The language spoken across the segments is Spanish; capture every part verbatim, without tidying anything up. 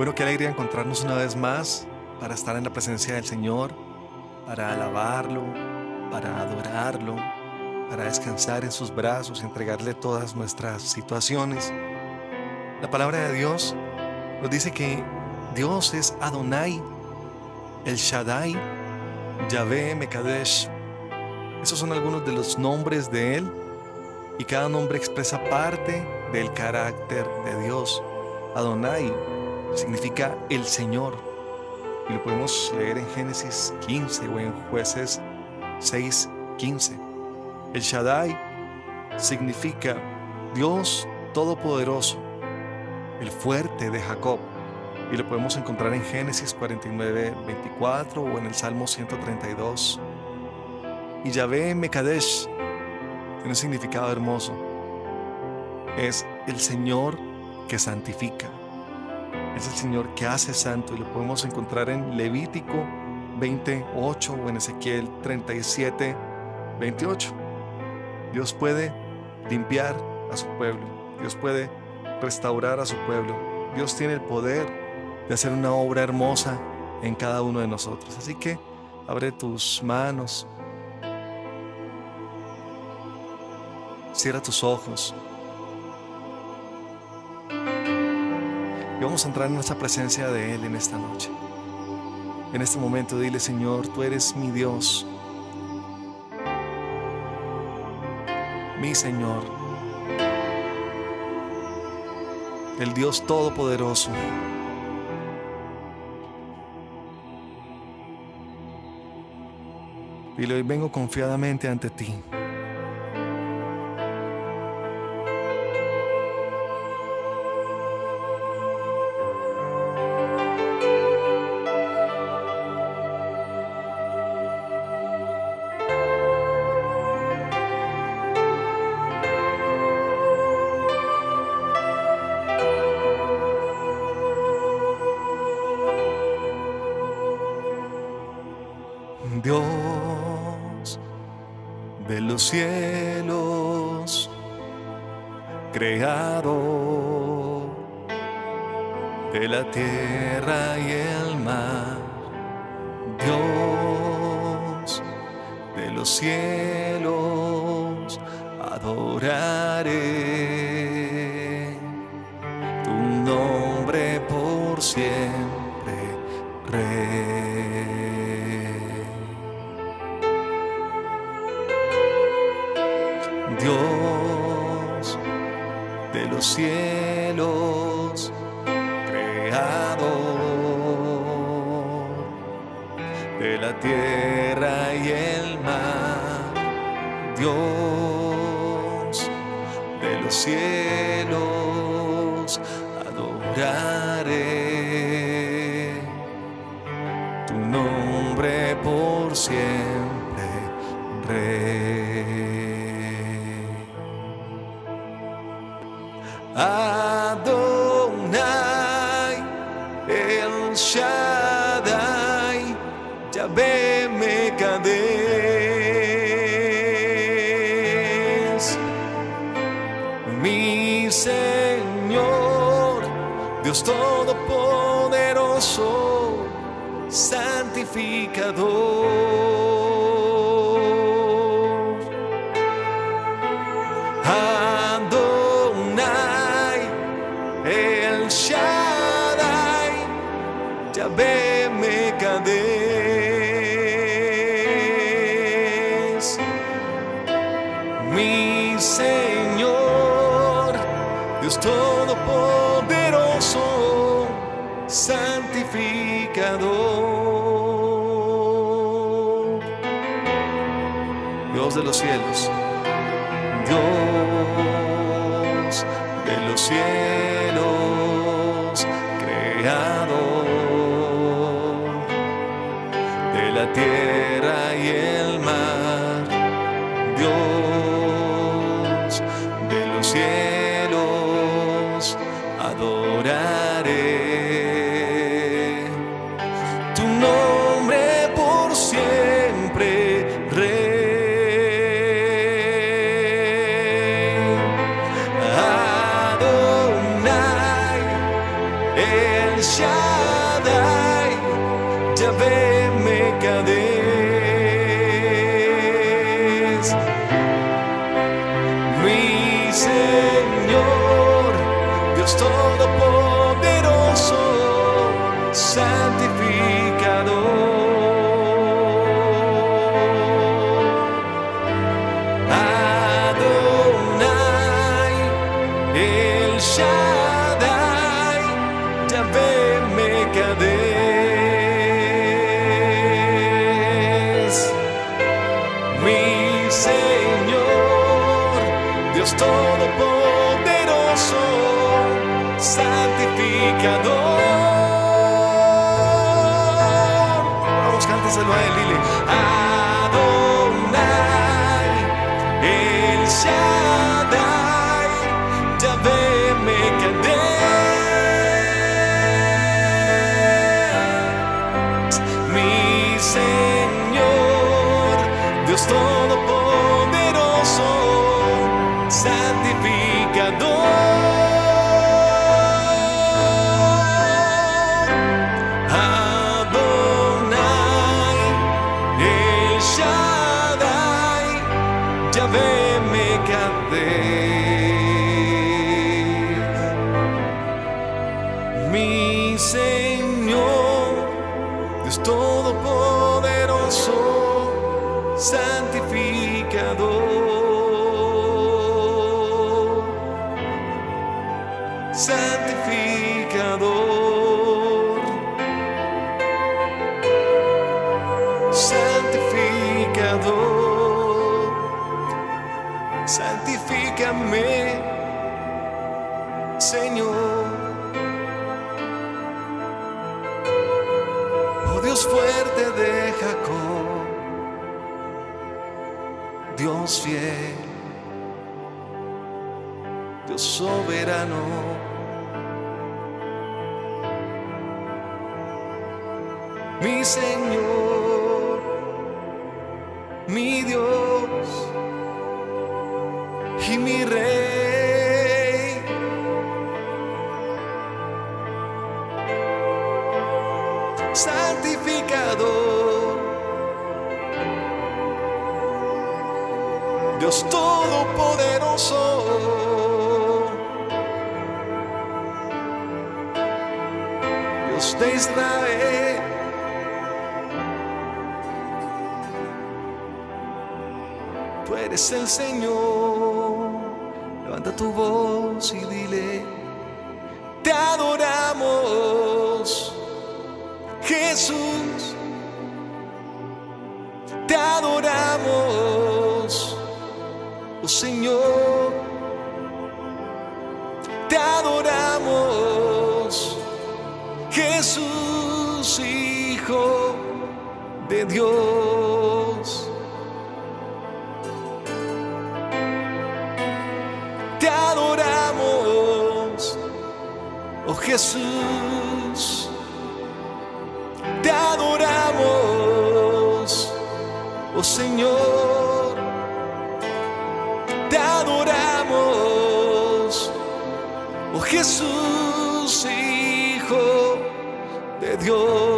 Bueno, qué alegría encontrarnos una vez más para estar en la presencia del Señor, para alabarlo, para adorarlo, para descansar en sus brazos, entregarle todas nuestras situaciones. La palabra de Dios nos dice que Dios es Adonai, el Shaddai, Yahveh Mekaddesh. Esos son algunos de los nombres de Él, y cada nombre expresa parte del carácter de Dios. Adonai significa el Señor, y lo podemos leer en Génesis quince o en Jueces seis, quince. El Shaddai significa Dios Todopoderoso, el fuerte de Jacob, y lo podemos encontrar en Génesis cuarenta y nueve, veinticuatro o en el Salmo ciento treinta y dos. Y Yahveh Mekaddesh tiene un significado hermoso: es el Señor que santifica, es el Señor que hace santo, y lo podemos encontrar en Levítico veintiocho o en Ezequiel treinta y siete, veintiocho. Dios puede limpiar a su pueblo, Dios puede restaurar a su pueblo, Dios tiene el poder de hacer una obra hermosa en cada uno de nosotros. Así que abre tus manos, cierra tus ojos, y vamos a entrar en nuestra presencia de Él en esta noche. En este momento dile: Señor, tú eres mi Dios, mi Señor, el Dios Todopoderoso. Dile: hoy vengo confiadamente ante ti. Dios de los cielos, creador de la tierra y el mar. Dios de los cielos, adoraré tu nombre por siempre, Rey. Dios de los cielos, creador de la tierra y el mar. Dios de los cielos, adoraré tu nombre por siempre, Rey. Adonai, el Shaddai, Yahveh Mekaddesh, mi Señor, Dios Todopoderoso, santificador. Yahveh Mekaddesh, mi Señor, Dios Todopoderoso, santificador. Dios de los cielos, Dios de los cielos, creador la tierra y el mar. Dios de los cielos, adoraré tu nombre por siempre, Rey. Adonai, el Shaddai, Yahveh Mekaddesh, mi Señor, Dios todopoderoso, santificador. Adonai, el Shaddai, Yahveh Mekaddesh, mi Señor, Dios todopoderoso, santificador. Cánteselo a él, dile: Adonai, el Shaddai, Yahveh Mekaddesh, mi Señor, Dios todopoderoso, santificador. Yahveh Mekaddesh, mi Señor, Dios todopoderoso, santificador, santificador, santificador. Santifícame, Señor. Oh Dios fuerte de Jacob, Dios fiel, Dios soberano, mi Señor, mi Dios y mi Rey. Santificador, Dios todopoderoso, Dios de Israel, tú eres el Señor. Levanta tu voz y dile: te adoramos, Jesús, te adoramos, oh Señor, te adoramos, Jesús, Hijo de Dios. Oh Jesús, te adoramos, oh Señor, te adoramos, oh Jesús, Hijo de Dios.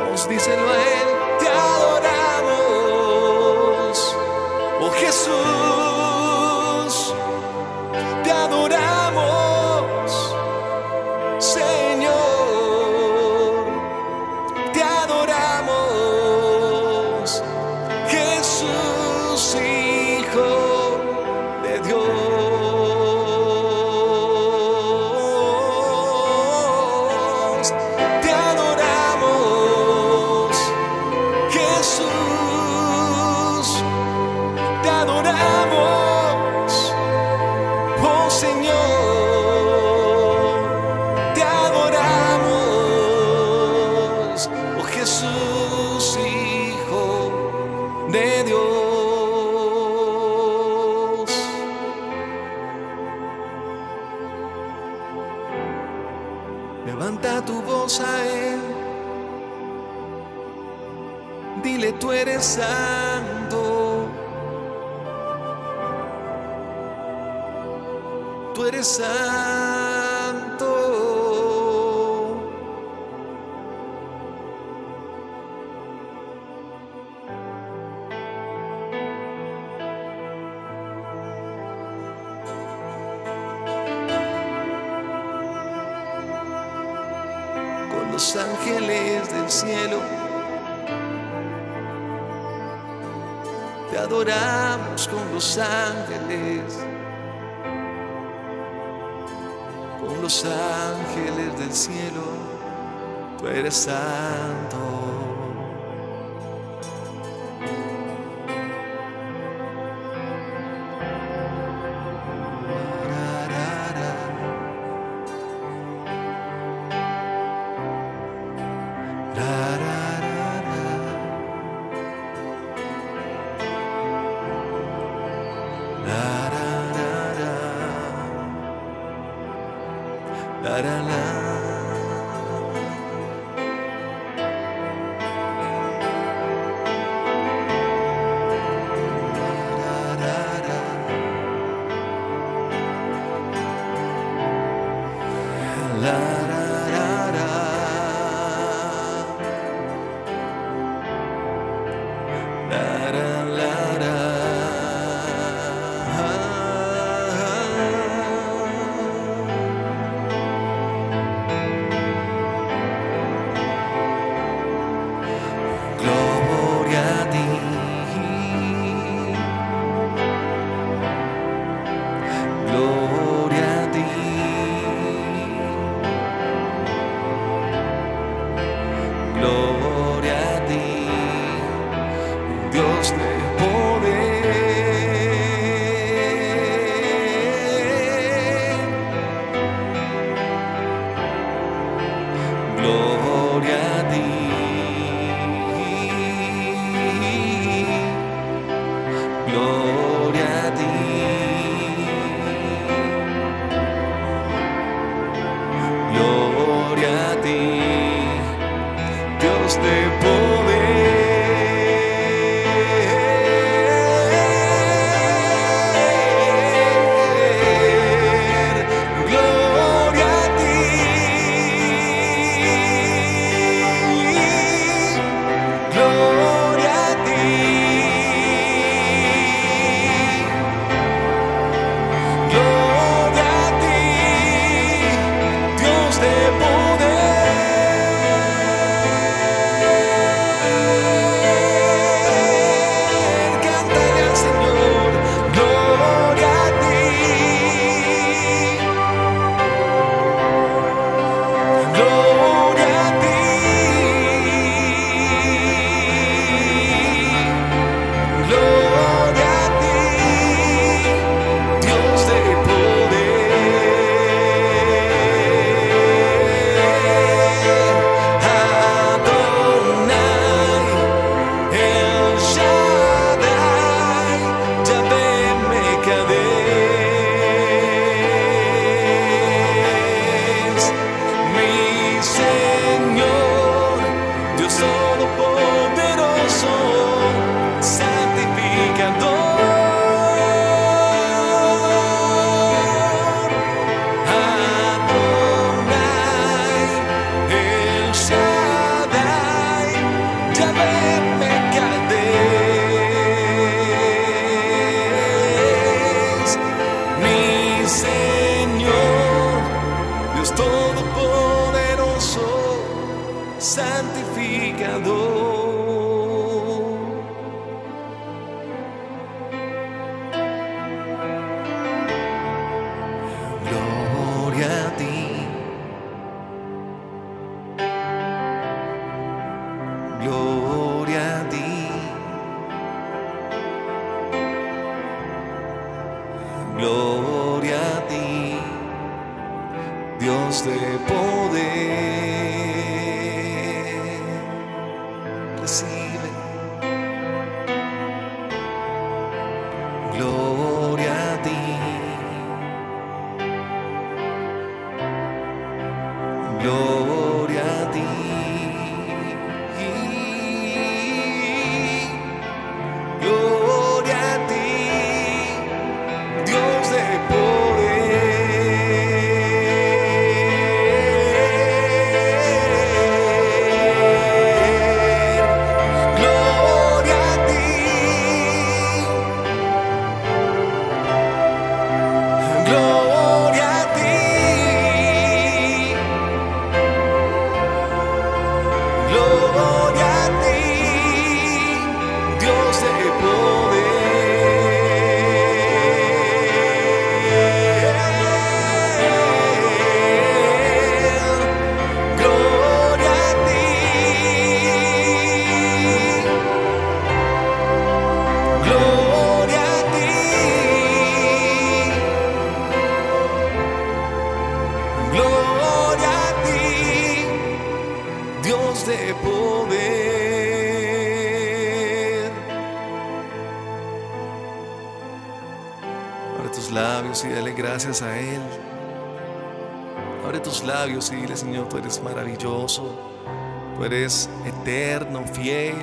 Vamos, díselo a él: te adoramos, oh Jesús, adoramos, Señor, te adoramos, Jesús, Hijo de Dios, te adoramos, Jesús, te adoramos, Señor, te adoramos, oh Jesús, Hijo de Dios. Levanta tu voz a él, dile: tú eres santo. tú eres santo. Con los ángeles del cielo te adoramos, con los ángeles, con los ángeles del cielo, tú eres santo. La, la, la. La, la, la. Gloria a ti, Dios de poder, recibe. Gloria a ti, gloria a ti, gloria a ti, Dios de poder. Y dale gracias a Él. Abre tus labios y dile: Señor, tú eres maravilloso, tú eres eterno, fiel,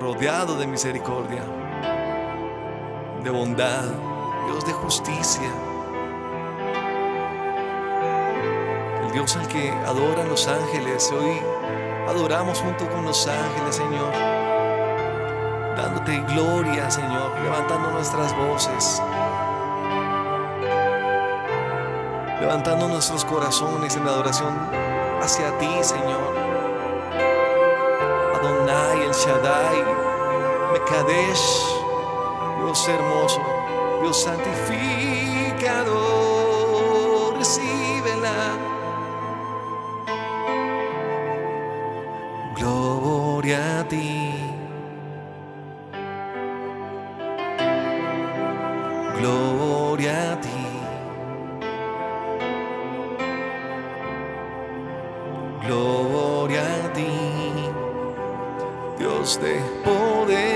rodeado de misericordia, de bondad, Dios de justicia, el Dios al que adoran los ángeles. Hoy adoramos junto con los ángeles, Señor, dándote gloria, Señor, levantando nuestras voces, levantando nuestros corazones en adoración hacia ti, Señor. Adonai, el Shaddai, Mekaddesh, Dios hermoso, Dios santificador, recíbela. Gloria a ti. Gloria a ti, gloria a ti, Dios de poder.